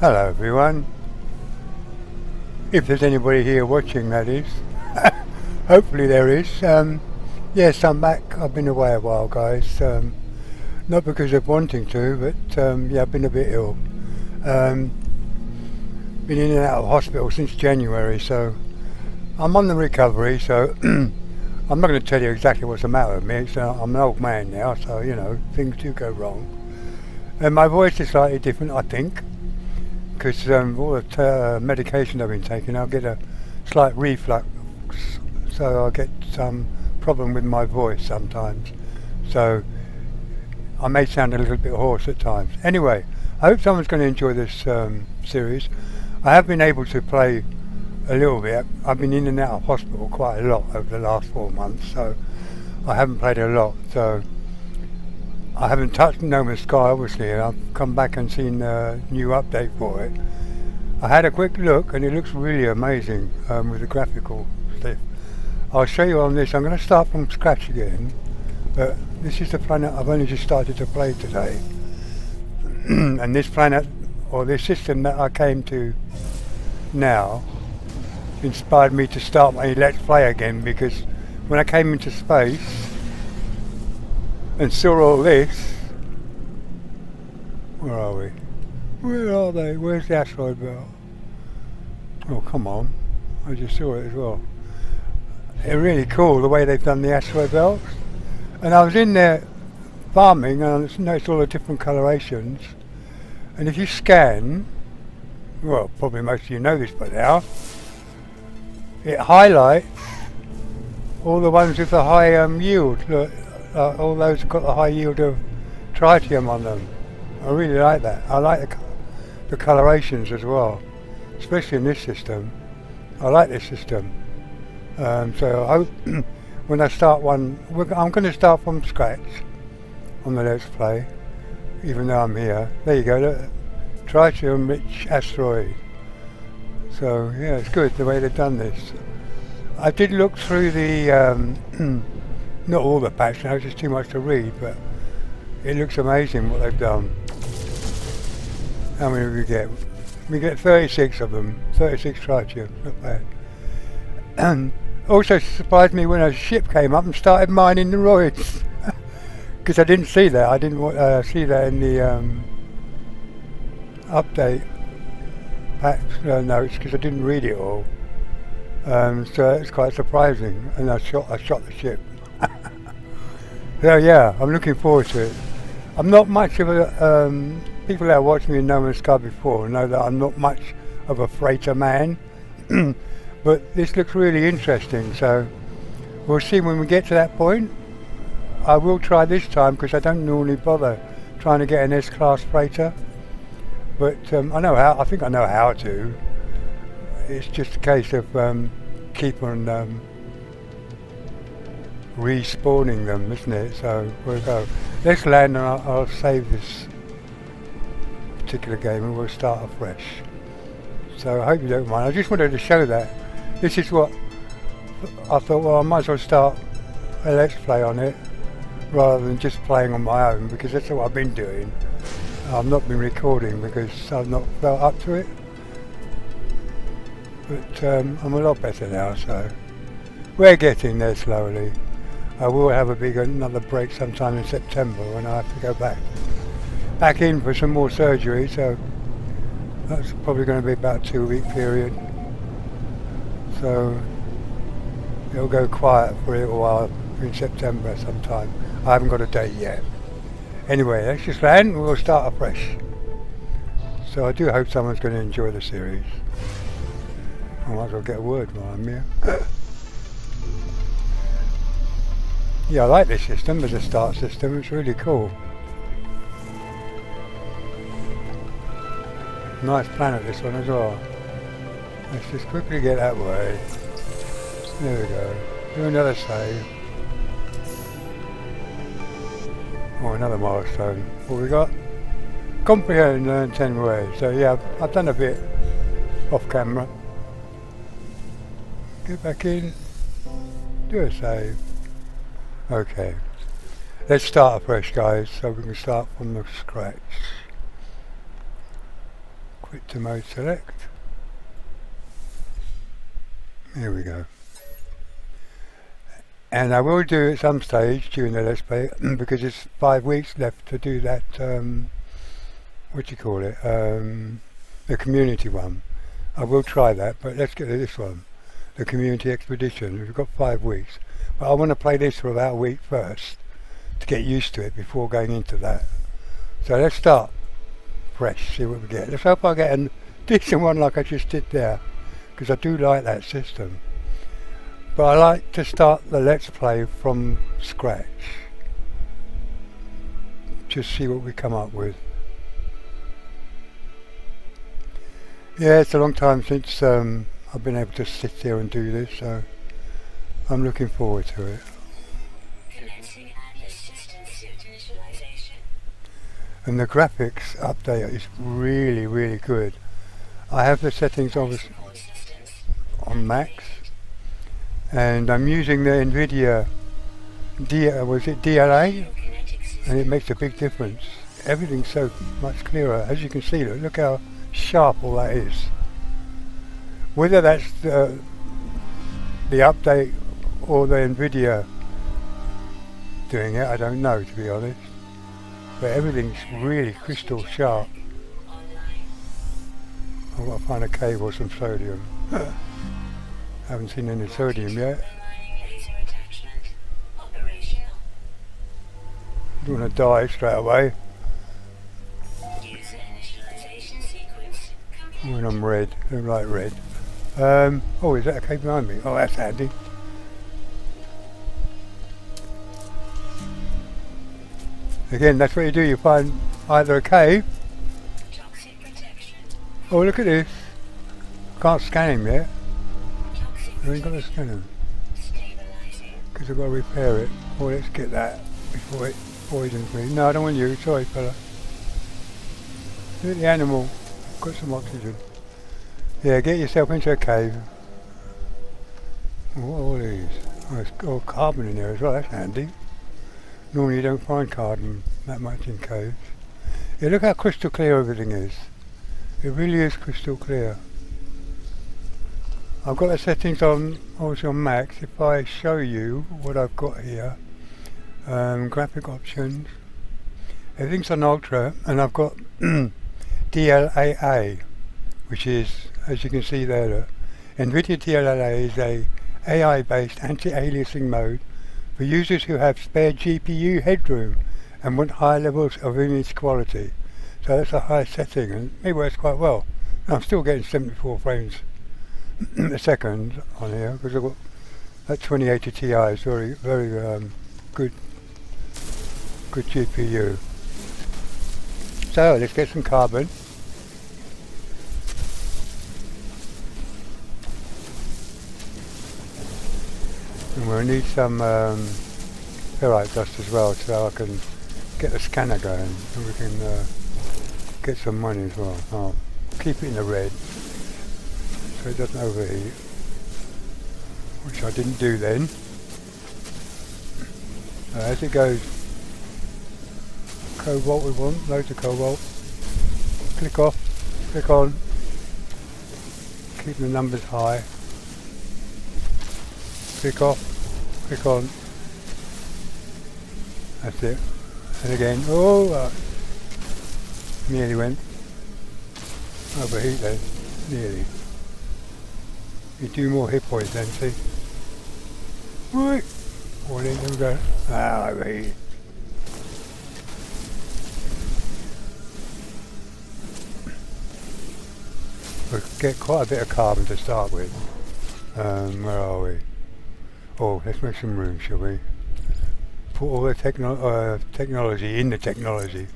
Hello everyone, if there's anybody here watching, that is. Hopefully there is. Yes, I'm back. I've been away a while, guys. Not because of wanting to, but yeah, I've been a bit ill. Been in and out of hospital since January, so I'm on the recovery, so I'm not going to tell you exactly what's the matter with me. I'm an old man now, so you know, things do go wrong. And my voice is slightly different, I think, because all the medication I've been taking, I'll get a slight reflux, so I'll get some problem with my voice sometimes. So I may sound a little bit hoarse at times. Anyway, I hope someone's going to enjoy this series. I have been able to play a little bit. I've been in and out of hospital quite a lot over the last 4 months, so I haven't played a lot. So I haven't touched No Man's Sky, obviously, and I've come back and seen a new update for it. I had a quick look and it looks really amazing with the graphical stuff. I'll show you on this. I'm going to start from scratch again, but this is the planet I've only just started to play today. And this planet, or this system that I came to now, inspired me to start my Let's Play again, because when I came into space and saw all this, where are we? Where are they? Where's the asteroid belt? Oh, come on. I just saw it as well. It's really cool the way they've done the asteroid belts. And I was in there farming and I noticed all the different colorations. And if you scan, well, probably most of you know this by now, it highlights all the ones with the high yield. Look, all those have got the high yield of tritium on them. I really like that. I like the colorations as well, especially in this system. I like this system. So I hope when I start one, I'm going to start from scratch on the Let's Play, even though I'm here. There you go, look, tritium-rich asteroid. So yeah, it's good the way they've done this. I did look through the not all the patch now, it's just too much to read, but it looks amazing what they've done. How many do we get? We get 36 of them, 36 tritium, not bad. And also surprised me when a ship came up and started mining the roids, because I didn't see that, I didn't see that in the update patch notes, because I didn't read it all. So it's quite surprising, and I shot the ship. So yeah, I'm looking forward to it. I'm not much of a, people that watched me in No Man's Sky before know that I'm not much of a freighter man, but this looks really interesting, so we'll see when we get to that point. I will try this time, because I don't normally bother trying to get an S-class freighter, but I know how, I think I know how to. It's just a case of keep on respawning them, isn't it? So we'll go. Let's land and I'll save this particular game and we'll start afresh. So I hope you don't mind. I just wanted to show that. This is what I thought, well, I might as well start a Let's Play on it rather than just playing on my own, because that's what I've been doing. I've not been recording because I've not felt up to it. But I'm a lot better now, so we're getting there slowly. I will have a another break sometime in September when I have to go back in for some more surgery, so that's probably going to be about a 2-week period. So it'll go quiet for a little while in September sometime. I haven't got a date yet. Anyway, let's just land and we'll start afresh. So I do hope someone's going to enjoy the series. I might as well get a word while I'm here. Yeah, I like this system as a start system, it's really cool. Nice planet this one as well. Let's just quickly get that way. There we go. Do another save. Oh, another milestone. What we got? Comprehend and learn 10 ways. So yeah, I've done a bit off camera. Get back in. Do a save. Okay, let's start afresh, guys, so we can start from the scratch. pop it to mode select. Here we go. And I will do at some stage during the let's play, because it's 5 weeks left to do that, the community one. I will try that, but let's get to this one, the community expedition. We've got 5 weeks, but I want to play this for about a week first to get used to it before going into that. So let's start fresh, see what we get. Let's hope I get a decent one like I just did there, because I do like that system. But I like to start the let's play from scratch. Just see what we come up with. Yeah, it's a long time since I've been able to sit here and do this, so I'm looking forward to it. And the graphics update is really, really good. I have the settings obviously on max. And I'm using the Nvidia DLA, and it makes a big difference. Everything's so much clearer, as you can see. Look how sharp all that is. Whether that's the update or the Nvidia doing it, I don't know, to be honest. But everything's really crystal sharp. I've got to find a cable or some sodium. I haven't seen any sodium yet. Don't want to die straight away. When I'm red, I don't like red. Oh, is that a cave behind me? Oh, that's handy. Again, that's what you do. You find either a cave. Oh, look at this. Can't scan him yet. I ain't got to scan them because I've got to repair it. Oh, let's get that before it poisons me. No, I don't want you. Sorry, fella. Look at the animal. Got some oxygen. Yeah, get yourself into a cave. What are all these? Oh, it's got carbon in there as well. That's handy. Normally you don't find carbon that much in caves. Yeah, look how crystal clear everything is. It really is crystal clear. I've got the settings on, obviously on max. If I show you what I've got here, graphic options, everything's on ultra, and I've got DLAA, which is, as you can see there, look, Nvidia DLAA is a AI-based anti-aliasing mode for users who have spare GPU headroom and want high levels of image quality. So that's a high setting, and it works quite well. And I'm still getting 74 frames a second on here, because I've got that 2080 Ti is very, very good GPU. So let's get some carbon. And we'll need some ferrite dust as well, so I can get the scanner going, and we can get some money as well. I'll keep it in the red, so it doesn't overheat, which I didn't do then. As it goes, cobalt we want, loads of cobalt. Click off, click on, keep the numbers high. Click off, click on. That's it. And again, oh, nearly went. Overheat then, nearly. You do more hit points then, see? Right! Warning, there we go. Ah, I read. We'll get quite a bit of carbon to start with. Where are we? Oh, let's make some room, shall we? Put all the technology in the technology.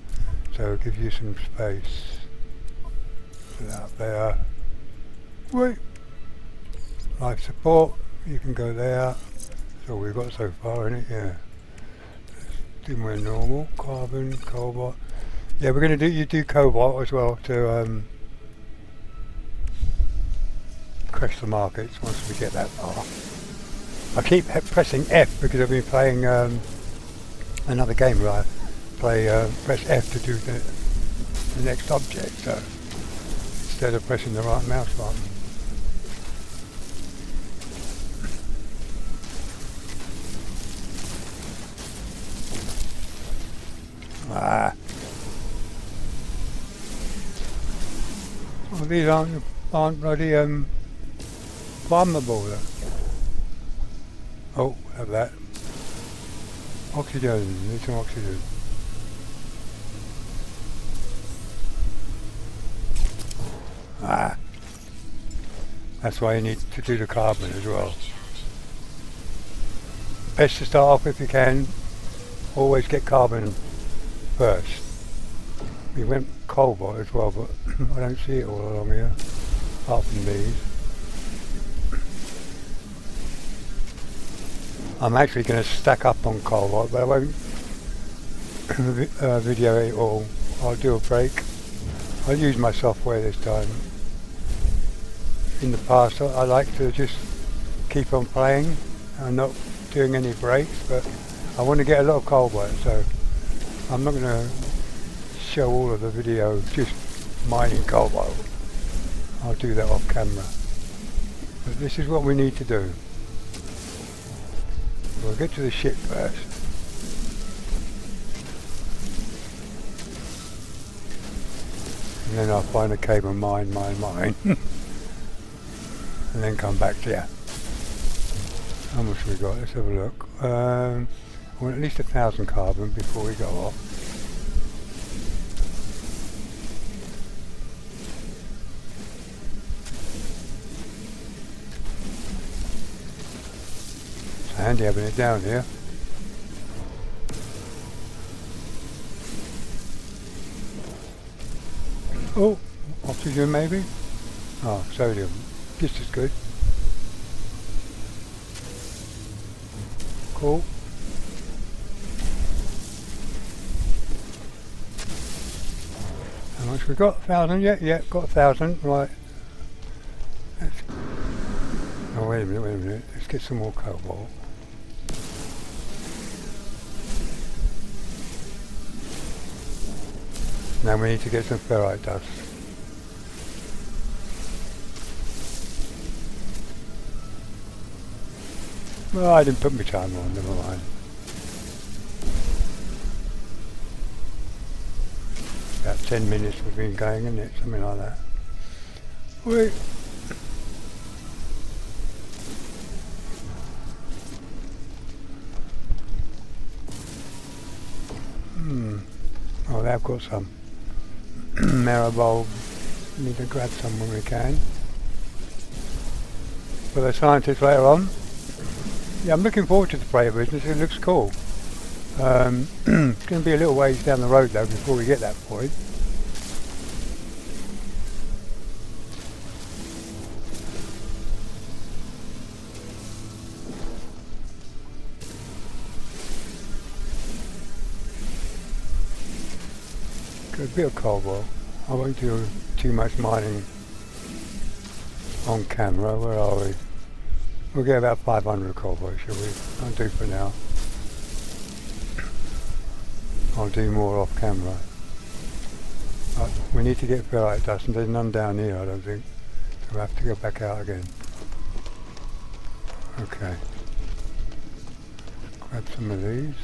So it'll give you some space. Put that up there. Wait! Life support, you can go there. That's all we've got so far, isn't it? Yeah. Let's do more normal. Carbon, cobalt. Yeah, we're going to do, you do cobalt as well to crash the markets once we get that far. I keep pressing F because I've been playing another game where I press F to do the next object, so it's instead of pressing the right mouse button. Well, these aren't bloody bombable though. Oh, have that. Oxygen, need some oxygen. That's why you need to do the carbon as well. Best to start off if you can. Always get carbon first. We went cobalt as well, but I don't see it all along here, apart from these. I'm actually going to stack up on cobalt, but I won't video it all. I'll do a break. I'll use my software this time. In the past I like to just keep on playing and not doing any breaks, but I want to get a lot of cobalt, so I'm not going to show all of the video just mining cobalt. I'll do that off camera. But this is what we need to do. We'll get to the ship first. And then I'll find a cave and mine. And then come back to ya. How much have we got? Let's have a look. Well, at least 1,000 carbon before we go off. It's handy having it down here. Oh, oxygen maybe? Oh, sodium. Just as good. Cool. How much we got? 1,000? Yeah, yeah, got 1,000. Right. Let's... Oh, wait a minute. Let's get some more cobalt. Now we need to get some ferrite dust. Well, I didn't put my timer on, never mind. About 10 minutes we've been going, isn't it? Something like that. Wait. Oh, they've got some. Marrow bulb. We need to grab some when we can. For the scientists later on. Yeah, I'm looking forward to the player business, it looks cool. It's going to be a little ways down the road though before we get that point. Got a bit of cobalt. I won't do too much mining on camera. Where are we? We'll get about 500 cobalt, shall we? I'll do for now. I'll do more off camera. But we need to get ferrite dust, and there's none down here, I don't think. So we'll have to go back out again. Okay. Grab some of these.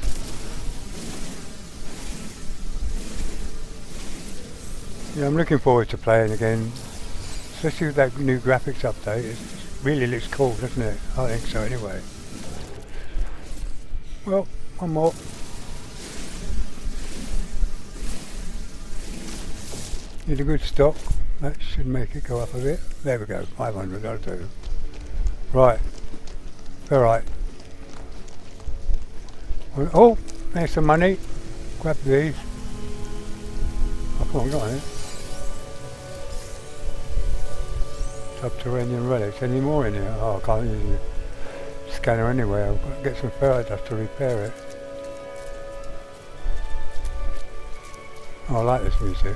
Yeah, I'm looking forward to playing again. Especially with that new graphics update. Really looks cool, doesn't it? I think so anyway. Well, one more. Need a good stock. That should make it go up a bit. There we go, 500, that'll do. Right. Alright. Oh, there's some money. Grab these. I thought I got it. Subterranean relics. Any more in here? Oh, I can't use the scanner anyway. I've got to get some ferrite dust to repair it. Oh, I like this music.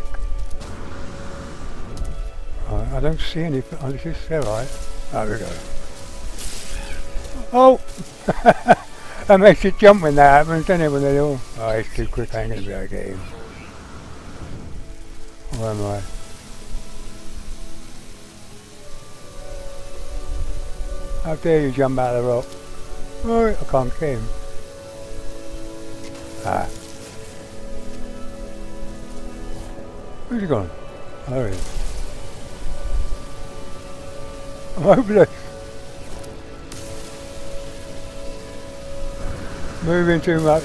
Right, I don't see any. Oh, this is ferrite. There we go. Oh! That makes you jump when that happens, doesn't it? When they all. Oh, it's too quick. I ain't going to be able to get him. Where am I? How dare you jump out of the rock? Oh, I can't get him. Ah. Where's he gone? There he is. I'm hoping I moving too much.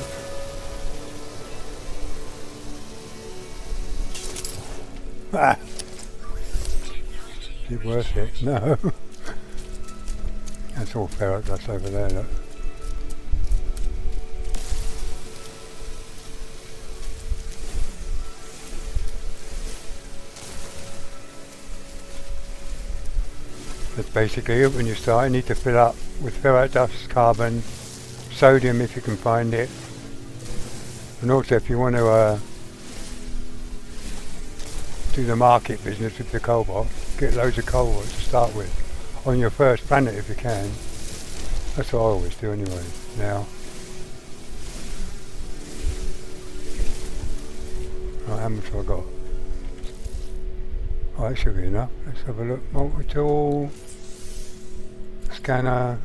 Ah. Is it worth it? No. That's all ferret dust over there, look. That's basically it when you start. You need to fill up with ferret dust, carbon, sodium if you can find it. And also if you want to do the market business with the cobalt, get loads of cobalt to start with on your first planet if you can. That's what I always do anyway now. Right, how much have I got? Oh, that should be enough. Let's have a look. Multi-tool, scanner.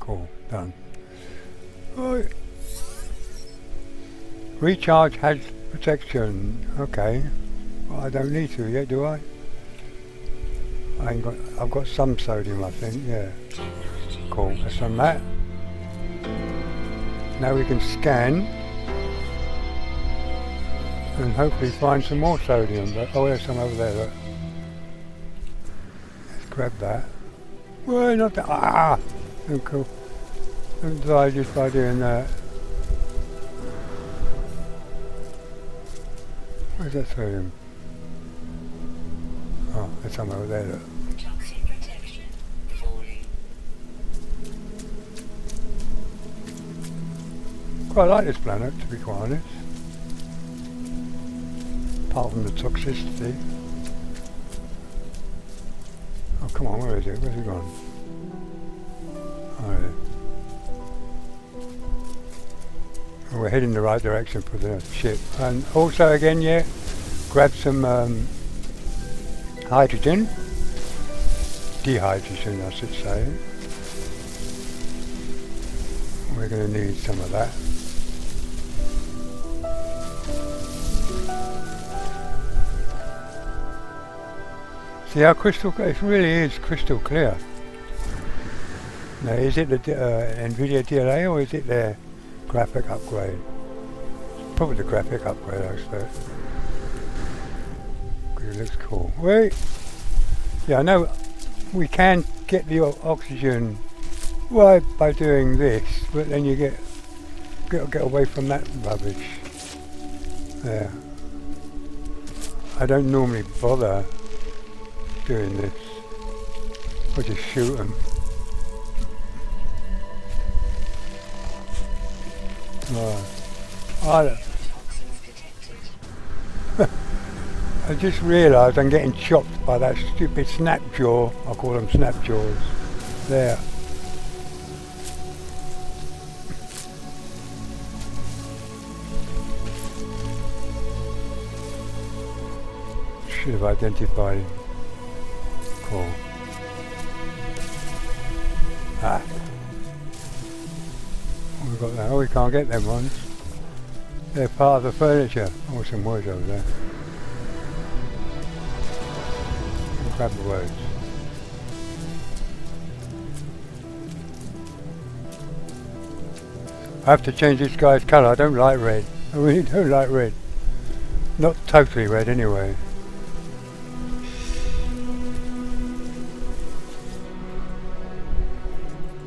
Cool, done. Right. Recharge has protection. Okay. Well, I don't need to yet, do I? I've got some sodium, I think, yeah. Cool, that's done that. Now we can scan and hopefully find some more sodium. But, oh, there's some over there, look. Let's grab that. Well, not that. Ah! Oh, cool. Don't die just by doing that. Where's that sodium? Oh, there's some over there, look. Quite like this planet, to be quite honest. Apart from the toxicity. Oh, come on, where is it? Where's it gone? Alright. Well, we're heading the right direction for the ship. And also, again, yeah, grab some hydrogen. Dehydrogen, I should say. We're going to need some of that. See how crystal clear? It really is crystal clear. Now, is it the Nvidia DLA or is it their graphic upgrade? Probably the graphic upgrade, I suppose. It looks cool. Wait. Yeah, I know we can get the oxygen right by doing this, but then you get away from that rubbish. Yeah. I don't normally bother doing this. I just shoot them. Oh. I just realised I'm getting chopped by that stupid snapjaw. I call them snapjaws. There. Should have identified him. Cool. Ah. What have we got there? Oh, we can't get them ones. They're part of the furniture. Oh, some words over there. Grab the words. I have to change this guy's colour. I don't like red. I really don't like red. Not totally red anyway.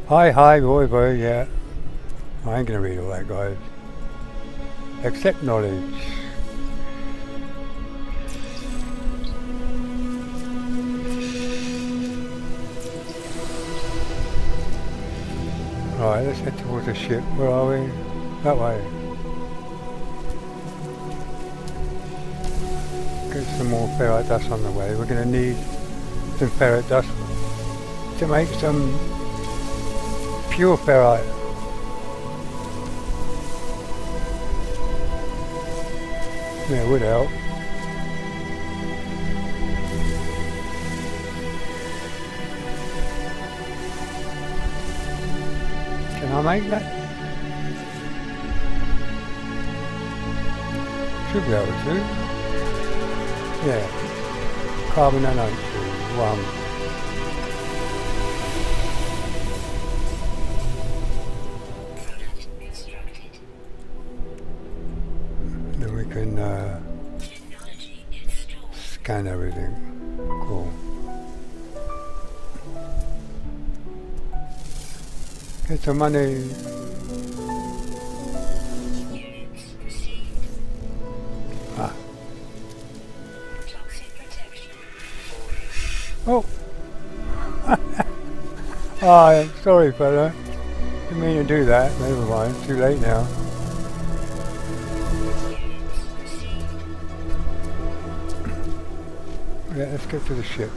Hi, boy, yeah. I ain't gonna read all that, guys. Accept knowledge. Right, let's head towards the ship. Where are we? That way. Get some more ferrite dust on the way. We're going to need some ferrite dust to make some pure ferrite. Yeah, it would help. Oh my god. Should be able to. Yeah. Carbon nanoxide. One. Scan everything. Cool. Get some money. Ah. Oh. Ah, oh, sorry, fella. Didn't mean to do that. Never mind. Too late now. Yeah, let's get to the ship.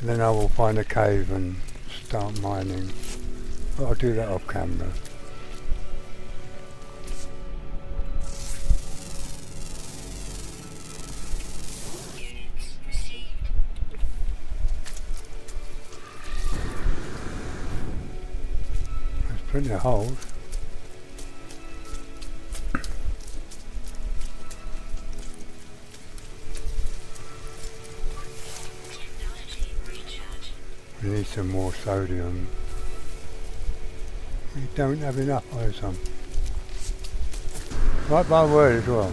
And then I will find a cave and start mining. But I'll do that off camera. There's plenty of holes. We need some more sodium. We don't have enough, or some. Right by word as well.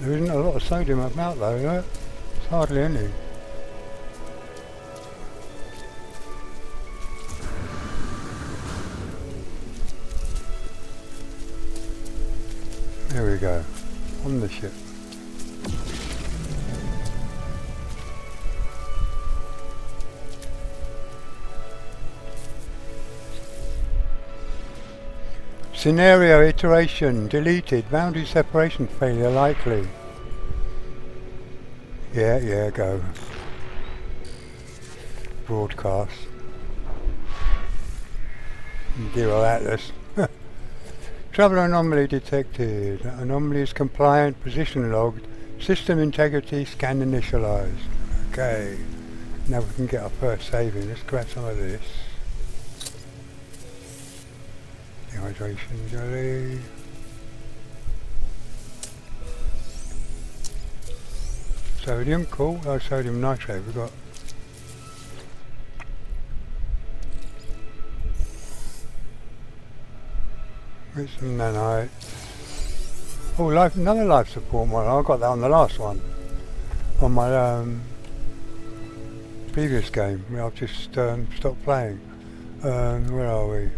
There isn't a lot of sodium about though, is it? It's hardly any. There we go, on the ship. Scenario iteration deleted, boundary separation failure likely. Yeah, go. Broadcast. Zero Atlas. Trouble anomaly detected. Anomaly is compliant, position logged, system integrity scan initialized. Okay, now we can get our first save in. Let's grab some of this. Dehydration jelly. Sodium, cool. Oh, sodium nitrate we've got. Get some nanite. Oh, another life support one. I got that on the last one. On my previous game. I've just stopped playing. Where are we?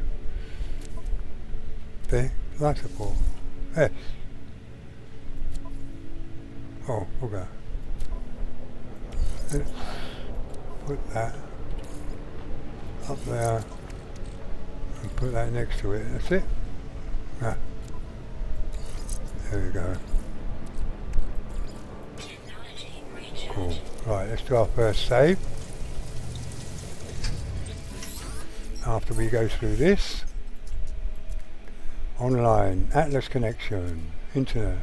There. Life support. Yes. Oh, okay. Let's put that up there. And put that next to it. That's it. Ah. There we go. Cool. Right, let's do our first save. After we go through this. Online, Atlas connection, internet,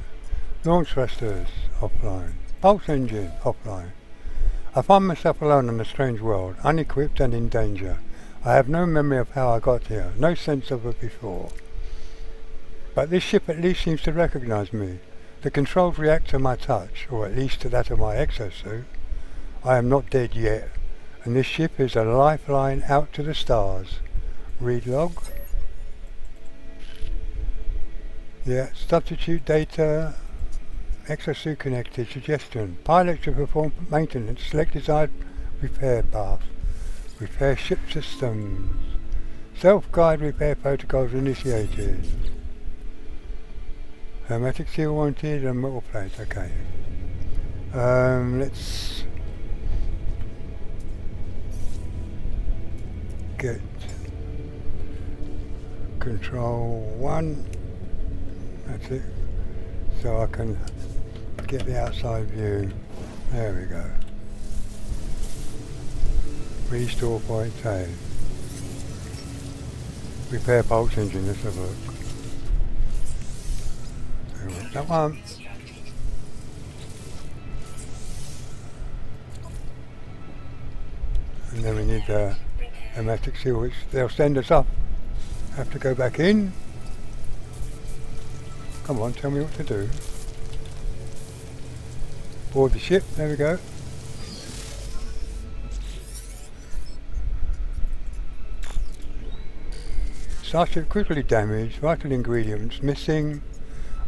launch thrusters, offline, pulse engine, offline. I find myself alone in a strange world, unequipped and in danger. I have no memory of how I got here, no sense of it before. But this ship at least seems to recognise me. The controls react to my touch, or at least to that of my exosuit. I am not dead yet, and this ship is a lifeline out to the stars. Read log. Yeah, substitute data. Exosuit connected. Suggestion. Pilot should perform maintenance. Select desired repair path. Repair ship systems. Self-guide repair protocols initiated. Hermetic seal wanted and metal plate, okay. Let's get control 1. That's it. So I can get the outside view. There we go. Restore point A. Repair pulse engine, let's have a look. That one. And then we need the hermetic seal, which they'll send us up. Have to go back in. Come on, tell me what to do. Board the ship, there we go. Starship critically damaged, vital ingredients missing,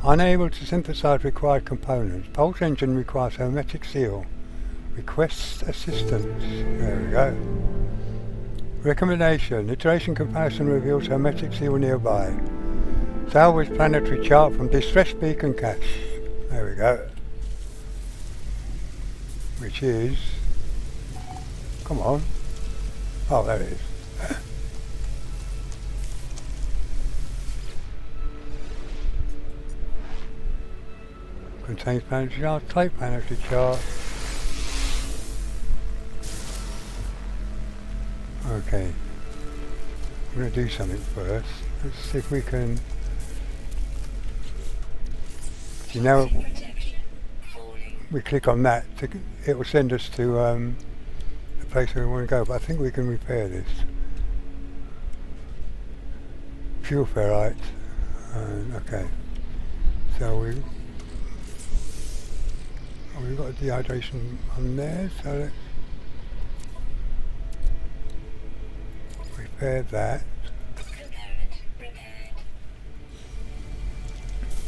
unable to synthesize required components. Pulse engine requires hermetic seal. Request assistance. There we go. Recommendation. Iteration comparison reveals hermetic seal nearby. Sail with planetary chart from distress beacon cache. There we go. Which is... come on. Oh, there it is. Contains planetary chart, type planetary chart. Okay. We're going to do something first. Let's see if we can... you know, we click on that, it will send us to the place where we want to go, but I think we can repair this. Fuel ferrite. Okay. So we... we've got a dehydration on there, so let's repair that.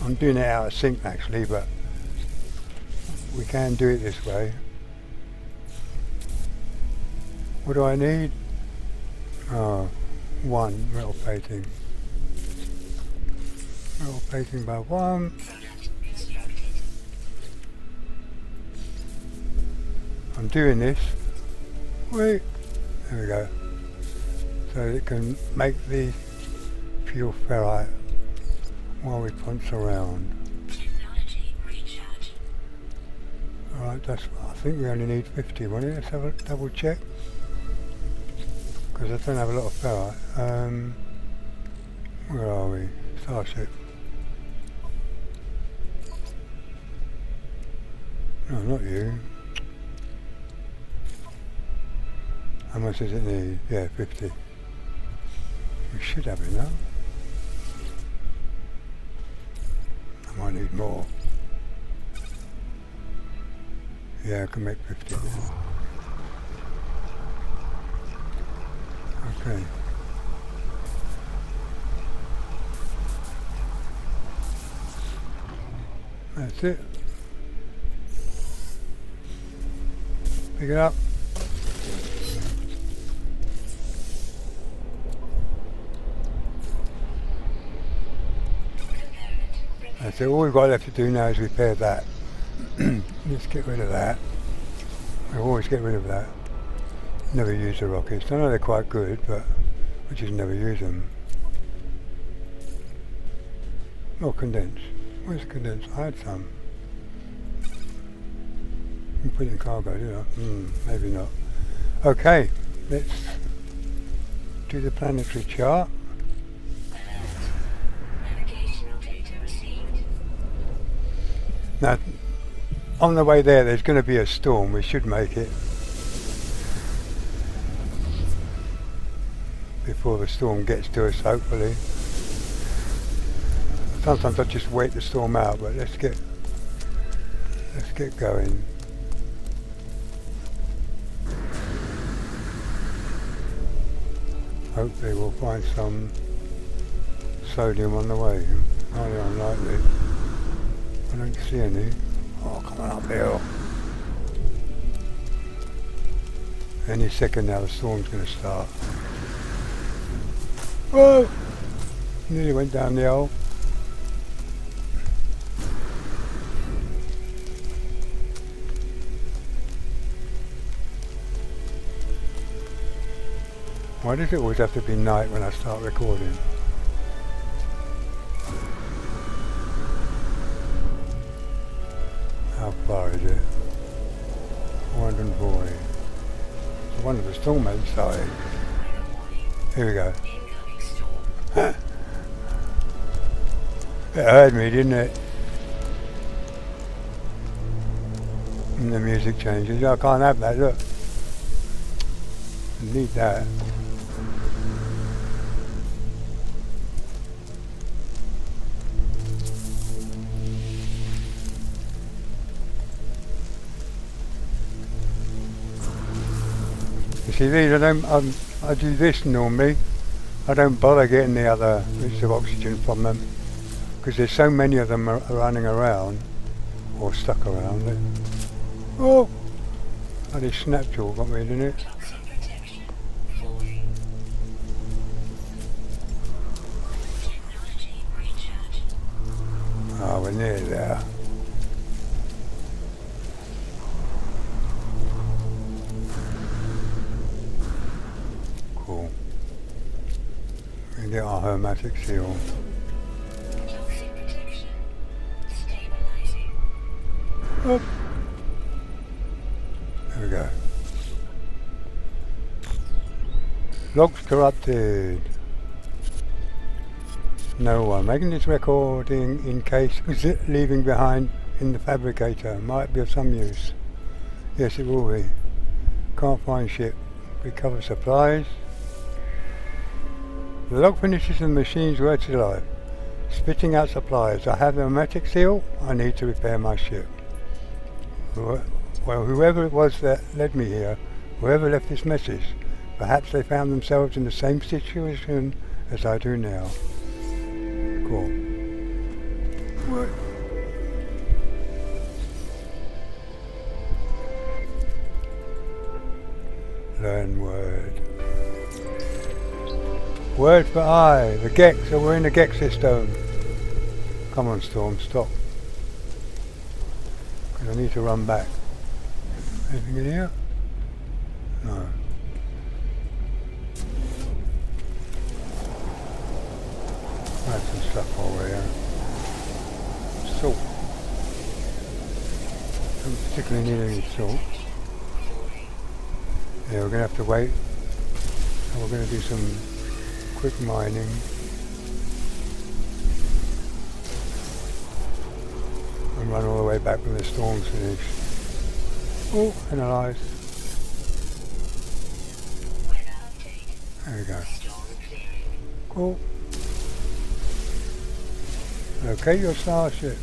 I'm doing it out of sync actually, but we can do it this way. What do I need? Oh, one metal plating. Metal plating by one. I'm doing this. Wait, there we go. So it can make the fuel ferrite while we punch around. Alright, that's. I think we only need 50, won't we? Let's have a double check. Because I don't have a lot of ferrite. Where are we? Starship. No, not you. How much does it need? Yeah, 50. We should have it now. I might need more. Yeah, I can make 50. Okay. That's it. Pick it up. So all we've got left to do now is repair that. Just get rid of that. We always get rid of that. Never use the rockets. I know they're quite good, but we just never use them. Or condense. Where's the condense? I had some. You put it in cargo, did I? Maybe not. Okay, let's do the planetary chart. Now, on the way there, there's going to be a storm. We should make it before the storm gets to us, hopefully. Sometimes I just wait the storm out, but let's get going. Hopefully, we'll find some sodium on the way. Highly unlikely. I don't see any. Oh, come on uphill. Any second now the storm's going to start. Whoa! Nearly went down the hole. Why does it always have to be night when I start recording? How far is it? 440. One of the storm outside. Here we go. It heard me, didn't it? And the music changes. I can't have that, look. I need that. See these, I do this normally, I don't bother getting the other bits of oxygen from them because there's so many of them running around or stuck around it. Oh! I just snapped you all, got me, didn't it? Ah, oh, we're near there. Get our hermetic seal. Galaxy protection. Stabilizing. Oh. There we go. Logs corrupted. No, I'm making this recording in case leaving behind in the fabricator might be of some use. Yes, it will be. Can't find ship. Recover supplies. The log finishes and the machines were to life. Spitting out supplies. I have the hermetic seal. I need to repair my ship. Well, whoever it was that led me here, whoever left this message, perhaps they found themselves in the same situation as I do now. Cool. What? Learn word. Word for I, the Gex, so we're in the Gex system. Come on Storm, stop. Because I need to run back. Anything in here? No. I have some stuff over here. Salt. Don't particularly need any salt. Yeah, we're going to have to wait. And we're going to do some quick mining. And run all the way back when the storm's finished. Oh, analyze. There we go. Cool. Okay, your starship.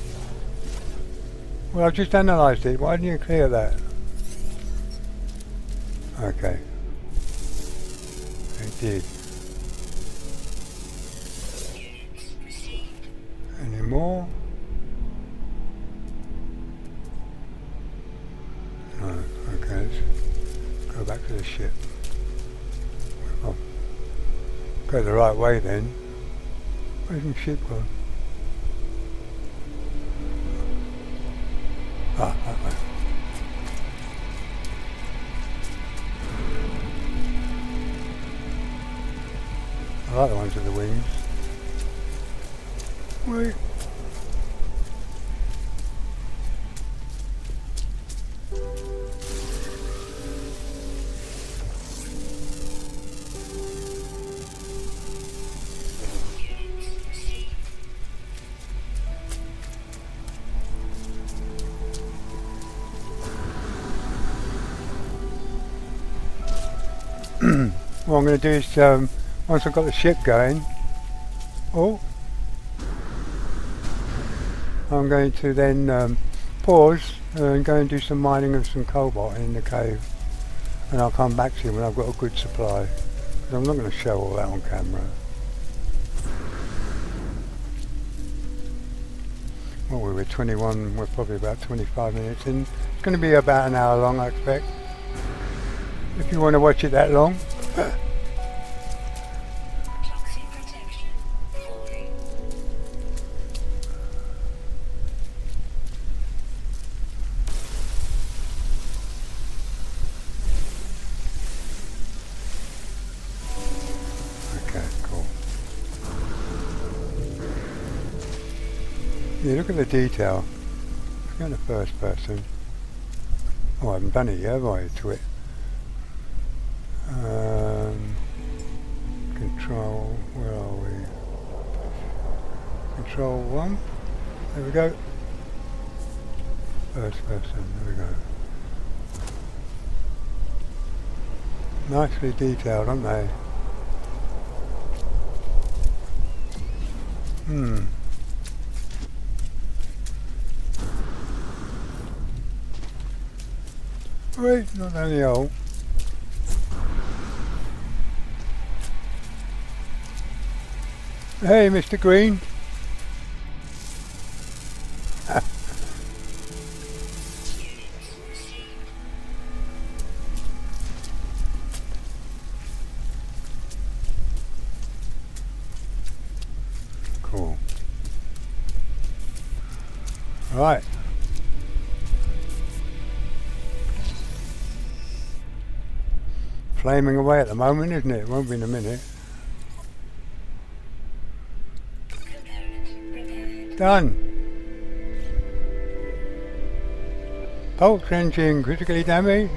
Well, I've just analyzed it. Why didn't you clear that? Okay. It did. More? No, okay, let's go back to the ship. Oh, go the right way then. Where's my ship gone? Ah, that way. I like the ones with the wings. Wait. What I'm going to do is, once I've got the ship going, oh, I'm going to then pause and go and do some mining of some cobalt in the cave, and I'll come back to you when I've got a good supply, because I'm not going to show all that on camera. Well, we were 21, we're probably about 25 minutes in. It's going to be about an hour long, I expect. If you want to watch it that long. Okay, cool. Yeah, look at the detail. Look at the first person. Oh, I haven't done it yet, have I, to it? Control, where are we? Control 1. There we go. First person, there we go. Nicely detailed, aren't they? Wait, not only old. Hey, Mr. Green. Cool. Right. Flaming away at the moment, isn't it? It won't be in a minute. Done. Pulse engine critically damaged.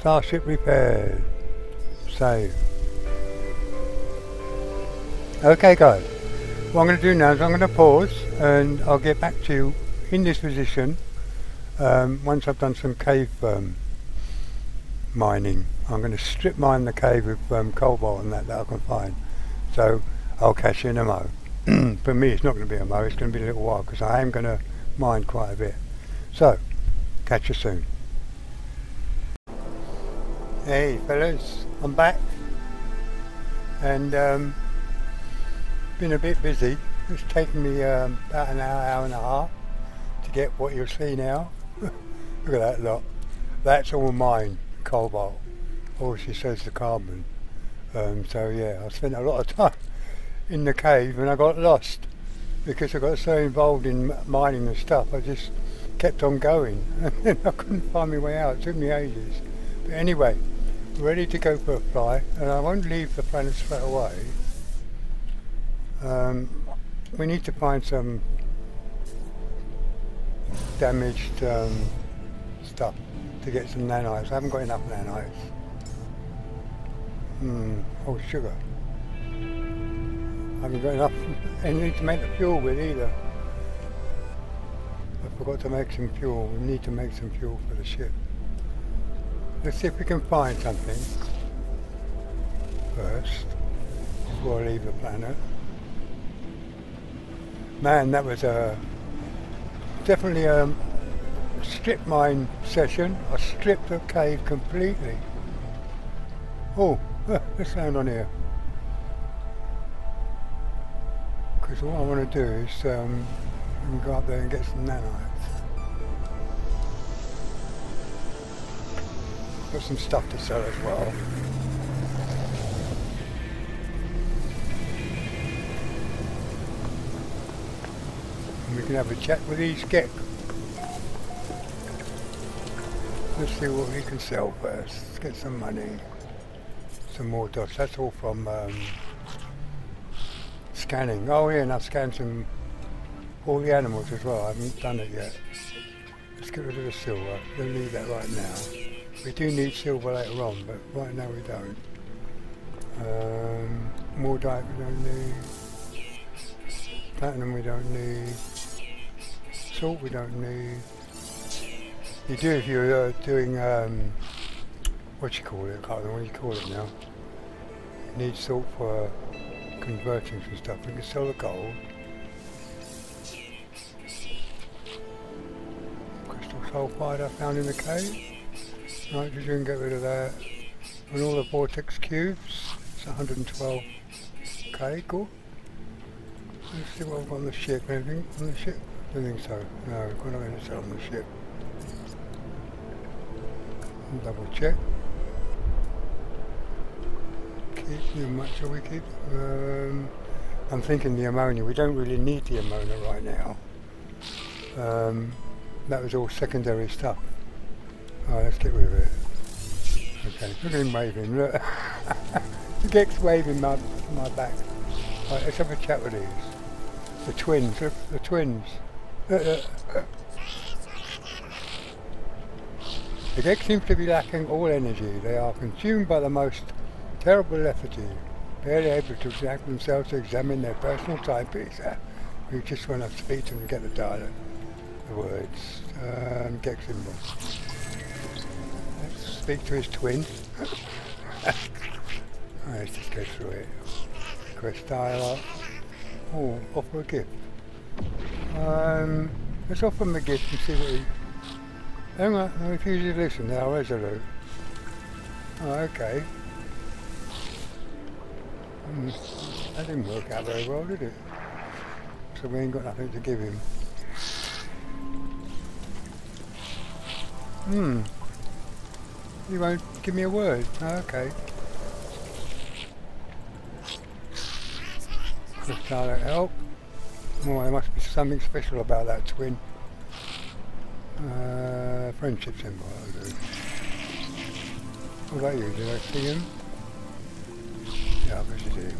Starship repaired. Save. Okay guys, what I'm going to do now is I'm going to pause and I'll get back to you in this position once I've done some cave mining. I'm going to strip mine the cave with cobalt and that I can find. So I'll catch you in a mo. For me it's not going to be a mo, it's going to be a little while because I am going to mine quite a bit. So, catch you soon. Hey fellas, I'm back and been a bit busy. It's taken me about an hour, hour and a half to get what you'll see now. Look at that lot. That's all mine, cobalt. All she says the carbon. So yeah, I spent a lot of time in the cave and I got lost because I got so involved in mining and stuff I just kept on going and I couldn't find my way out. It took me ages, but anyway, ready to go for a fly and I won't leave the planet straight away. We need to find some damaged stuff to get some nanites. I haven't got enough nanites. Oh, sugar. I haven't got enough energy to make the fuel with either. I forgot to make some fuel. We need to make some fuel for the ship. Let's see if we can find something first before I leave the planet. Man, that was a definitely a strip mine session. I stripped the cave completely. Oh, there's sound on here. Because what I want to do is go up there and get some nanites. Got some stuff to sell as well. And we can have a chat with each Gek. Let's see what we can sell first. Let's get some money. Some more dots. That's all from scanning. Oh yeah, and I've scanned some, all the animals as well. I haven't done it yet. Let's get rid of the silver. We'll need that right now. We do need silver later on, but right now we don't. More diet we don't need. Platinum we don't need. Salt we don't need. You do if you're doing, what you call it, I can't remember what you call it now. You need salt for converting some stuff. We can sell the gold. Crystal sulfide I found in the cave. Nitrogen, get rid of that. And all the vortex cubes. It's 112k, cool. Let's see what I've got on the ship. Anything on the ship? I don't think so. No, we're not going to sell on the ship. Double check. How much shall we keep? I'm thinking the ammonia. We don't really need the ammonia right now. That was all secondary stuff. Oh, let's get rid of it. Okay, look at him waving. Look, the Gek's waving my back. Right, let's have a chat with these. The twins. Look, the twins. The Gek seems to be lacking all energy. They are consumed by the most terrible lethargy, barely able to exact themselves to examine their personal timepiece. You just want to speak to them, get the dialogue, the words, get symbols. Let's speak to his twin. Right, let's just go through it. Request dialogue. Oh, offer a gift. Let's offer him a gift and see what he... Hang on, I refuse to listen, they are resolute. Oh, okay. That didn't work out very well, did it? So we ain't got nothing to give him. You won't give me a word? Oh, okay. Just try to help. Oh, there must be something special about that twin. Friendship symbol, I'll do. What about you? Did I see him? Yeah, I bet you did.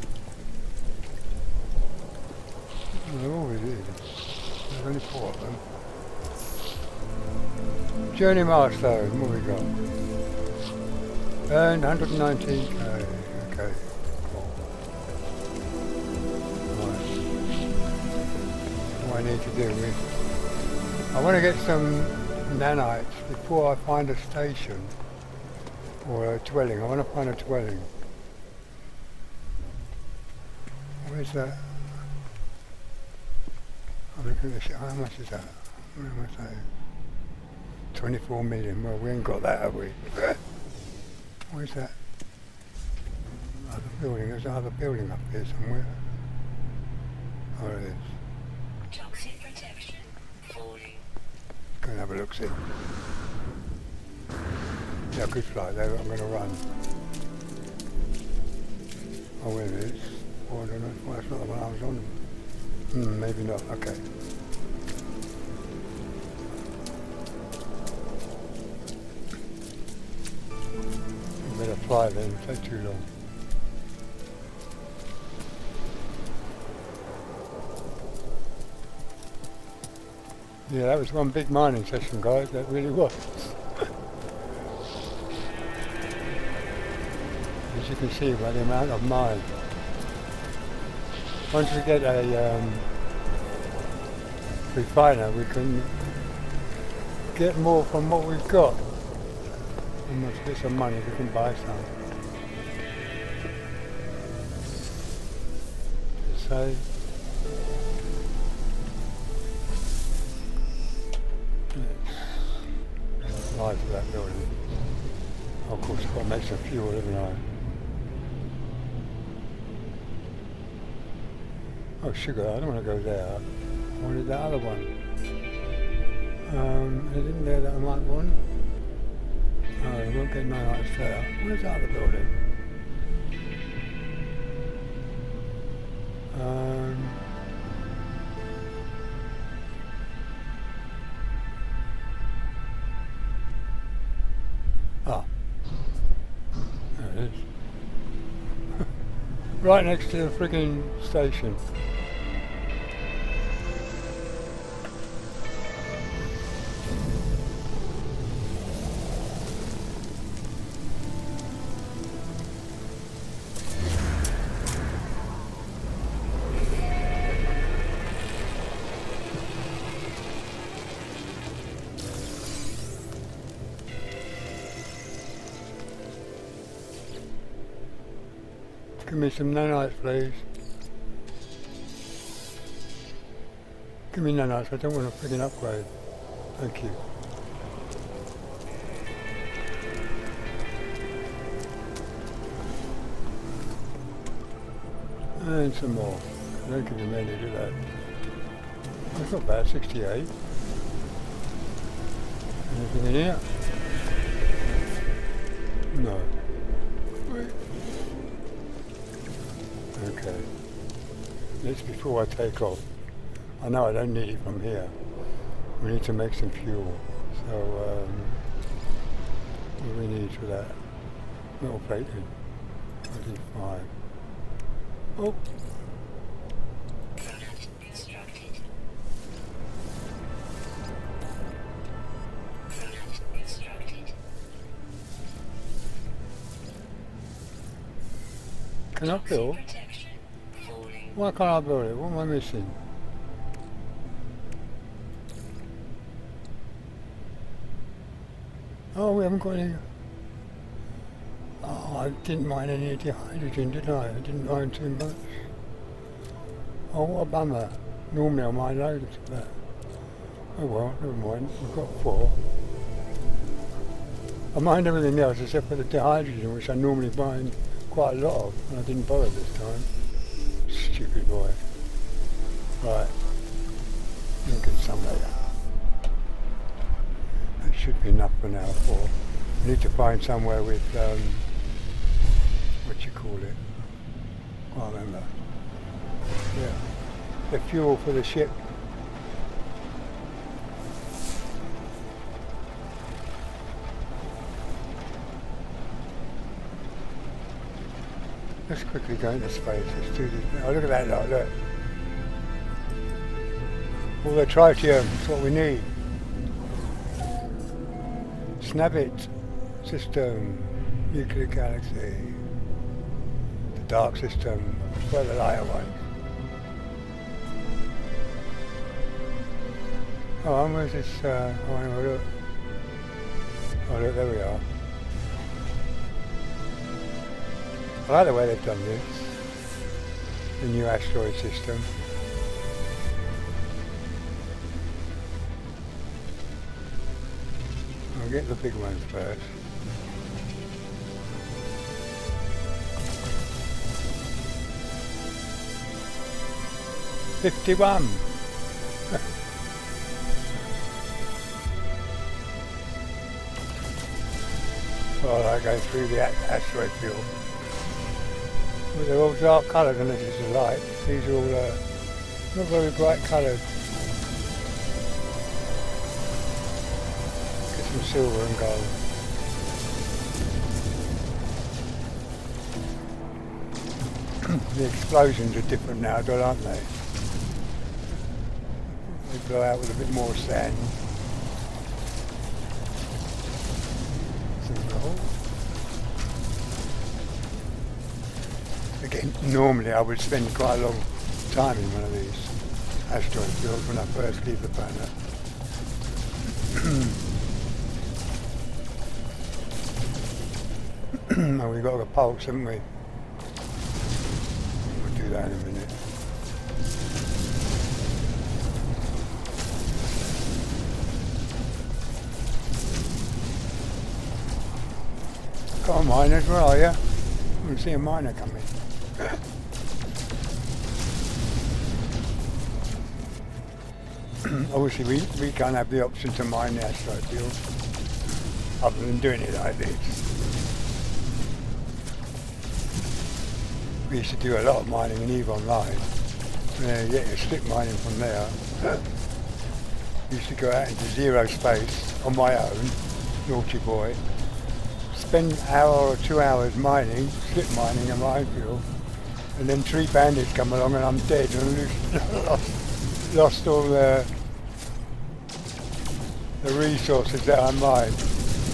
They're always here. There's only four of them. Journey milestone, what we got? Earned 119k, okay. What I need to do with... I want to get some nanites before I find a station. Or a dwelling, I want to find a dwelling. Where's that? I'm looking at this, how much is that? Where am I saying? 24 million, well we ain't got that, have we? Where's that? Other building, there's another building up here somewhere. Oh, there it is. Toxic protection, 40. Go and have a look, see. Yeah, good flight there, I'm going to run. Oh, where it is? Oh, I don't know. Well, that's not the one I was on. Maybe not. Okay. You better fly then, it takes too long. Yeah, that was one big mining session, guys. That really was. As you can see by the amount of mine. Once we get a refiner, we can get more from what we've got. And once we get some money, we can buy some. So, let's fly to that building. Of course, I've got to make some fuel, haven't I? Oh sugar, I don't want to go there. I wanted that other one. There's in there that I might want. Oh, I won't get my eyes there. Where's the other building? There it is. Right next to the friggin' station. Give me some nanites, please. Give me nanites, I don't want to friggin' upgrade. Thank you. And some more. I don't give me many, do that. That's not bad, 68. Anything in here? No. Okay, this before I take off. I know I don't need it from here. We need to make some fuel. So, what do we need for that? Metal plating. 25. Oh! Can I build? Why can't I build it? What am I missing? Oh, we haven't got any. Oh, I didn't mind any of the hydrogen, did I? I didn't mind too much. Oh, what a bummer. Normally I mind loads of that. Oh well, never mind. We've got four. I mind everything else except for the hydrogen, which I normally mind quite a lot of, and I didn't bother this time. Stupid boy. Right. We'll get some later. That should be enough for now. For we need to find somewhere with what you call it. I can't remember. Yeah, the fuel for the ship. Let's quickly go into space. Let's do this. Oh, look at that lot, look. All the tritium, that's what we need. Snavit system, Euclid galaxy. The dark system, where the lighter ones. Oh, where's this? Oh, look. Oh, look, there we are. I like the way they've done this, the new asteroid system. I'll get the big ones first. Well, I go through the asteroid fuel. But they're all dark coloured unless it's the light. These are all not very bright coloured. Get some silver and gold. The explosions are different now, aren't they? They blow out with a bit more sand. Some gold. Again, normally I would spend quite a long time in one of these asteroid fields when I first leave the planet. Oh, we've got a pulse, haven't we? We'll do that in a minute. Got a miner, where are you? I can see a miner coming. Obviously we can't have the option to mine the asteroid field other than doing it like this. We used to do a lot of mining in EVE Online, and then you get your strip mining from there. We used to go out into zero space on my own, naughty boy, spend an hour or 2 hours mining, strip mining a minefield, and then 3 bandits come along and I'm dead and lost all the resources that I mined.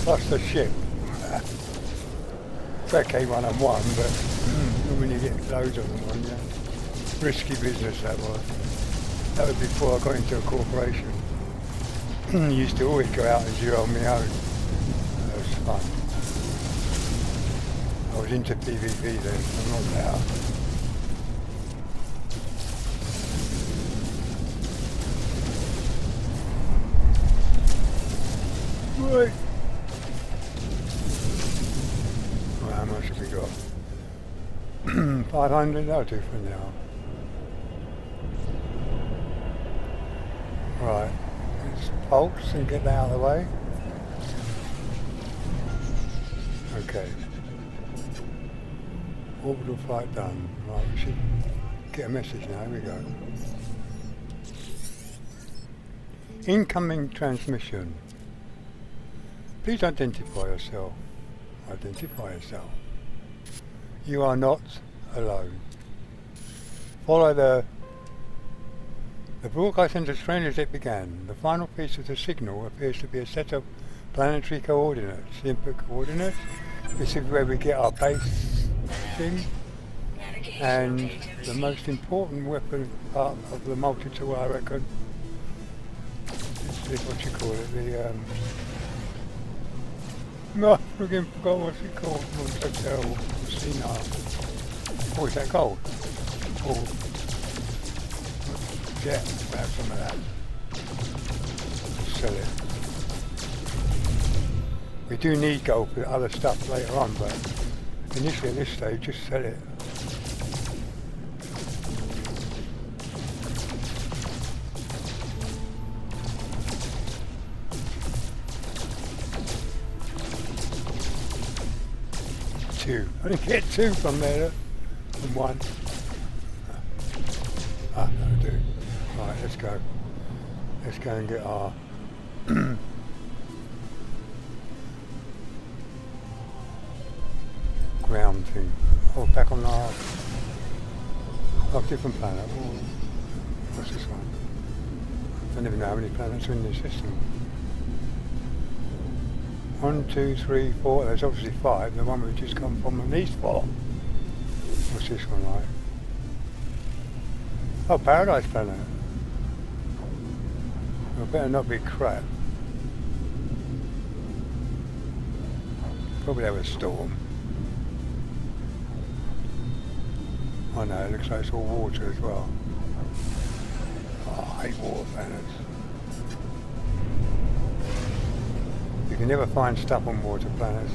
Lost the ship. Okay, one on one, but when you get loads of them on you. Risky business that was. That was before I got into a corporation. I used to always go out and zero on my own. That was fun. I was into PvP then, I'm not now. Right. Well, how much have we got? 500, that'll do for now. Right, let's pulse and get that out of the way. Okay. Orbital flight done. Right, we should get a message now. Here we go. Incoming transmission. Please identify yourself. Identify yourself. You are not alone. Follow the broadcast went as strange as it began. The final piece of the signal appears to be a set of planetary coordinates. The input coordinates. This is where we get our base. And the most important weapon part of the multi-tool, I reckon, is what you call it, the No, I again forgot what it's called. Oh, is that gold? Oh. Yeah, we'll have some of that. Sell it. We do need gold for other stuff later on, but initially at this stage, just sell it. Two. I didn't get two from there, and one. Ah, that'll do. Right, let's go. Let's go and get our... ground thing. Oh, back on our... Oh, different planet. Oh, what's this one? I don't even know how many planets are in this system. 1, 2, 3, 4, there's obviously 5, the one we've just come from at least 4. What's this one like? Oh, Paradise Planet. Well, better not be crap. Probably have a storm. I know, it looks like it's all water as well. Oh, I hate water planets. You can never find stuff on water planets.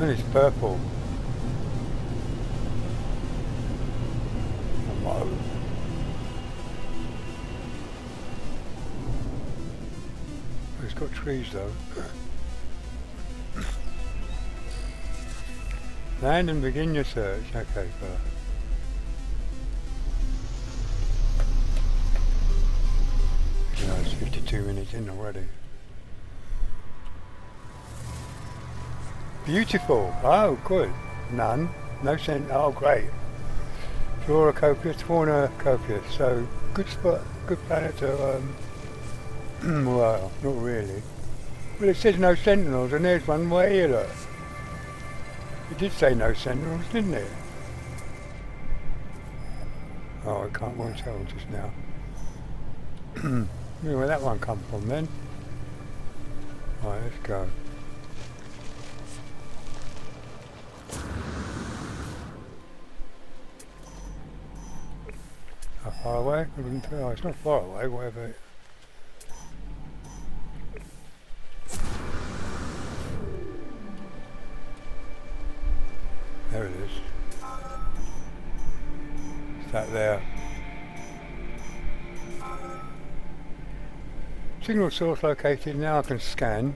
And it's purple. Whoa. It's got trees though. Land and begin your search. Okay, fella. No, it's 52 minutes in already. Beautiful. Oh, good. None. No scent. Oh, great. Flora copious, fauna copious. So, good spot, good planet to, well, not really. Well, it says no sentinels, and there's one way here, look. It did say no sentinels, didn't it? Oh, I can't quite tell just now. Where did that one come from then? Right, let's go. How far away? I wouldn't tell. It's not far away, whatever it is. There it is. It's that there. Signal source located, now I can scan.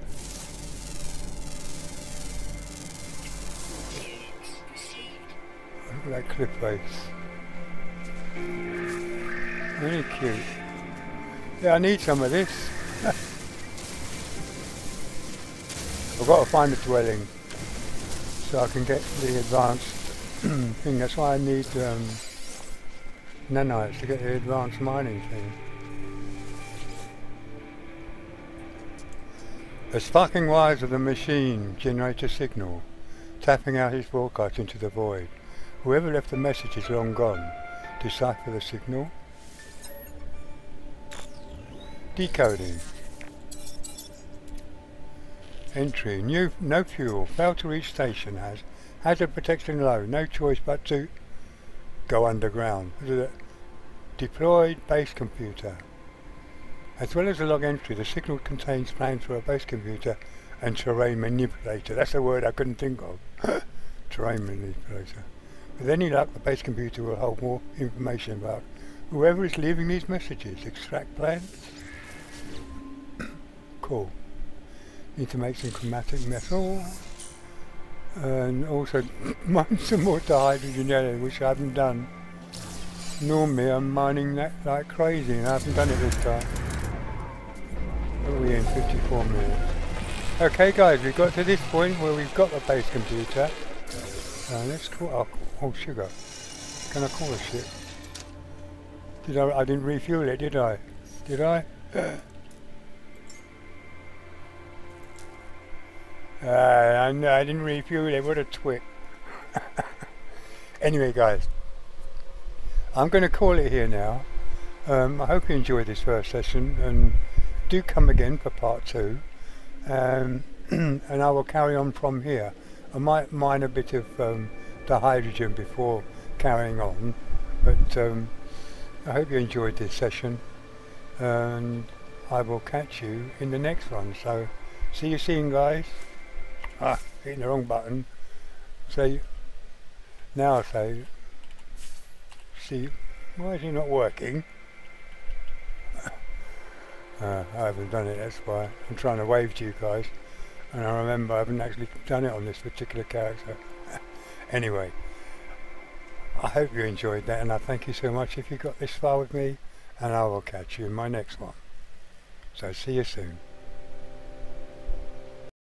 Look at that cliff face. Really cute. Yeah, I need some of this. I've got to find a dwelling so I can get the advanced thing. That's why I need nanites to get the advanced mining thing. The sparking wires of the machine generate a signal, tapping out his broadcast into the void. Whoever left the message is long gone. Decipher the signal. Decoding. Entry. New, no fuel. Failed to reach station. Has hazard protection low. No choice but to go underground. Deployed base computer. As well as the log entry, the signal contains plans for a base computer and terrain manipulator. That's a word I couldn't think of. Terrain manipulator. With any luck, the base computer will hold more information about whoever is leaving these messages. Extract plans. Cool. Need to make some chromatic metal. And also mine some more dihydrogen, which I haven't done. Normally I'm mining that like crazy, and I haven't done it this time. We're in 54 minutes. Okay guys, we've got to this point where we've got the base computer. Let's call, oh sugar, can I call a ship? Did I didn't refuel it, did I? Did I? No, I didn't refuel it, what a twit. Anyway guys, I'm going to call it here now. I hope you enjoyed this first session, and do come again for part two, and I will carry on from here. I might mine a bit of the hydrogen before carrying on, but I hope you enjoyed this session, and I will catch you in the next one. So see you soon, guys. Ah, hitting the wrong button. So now I say, see, why is it not working? I haven't done it, that's why. I'm trying to wave to you guys, and I remember I haven't actually done it on this particular character. Anyway, I hope you enjoyed that, and I thank you so much if you got this far with me, and I will catch you in my next one. So see you soon.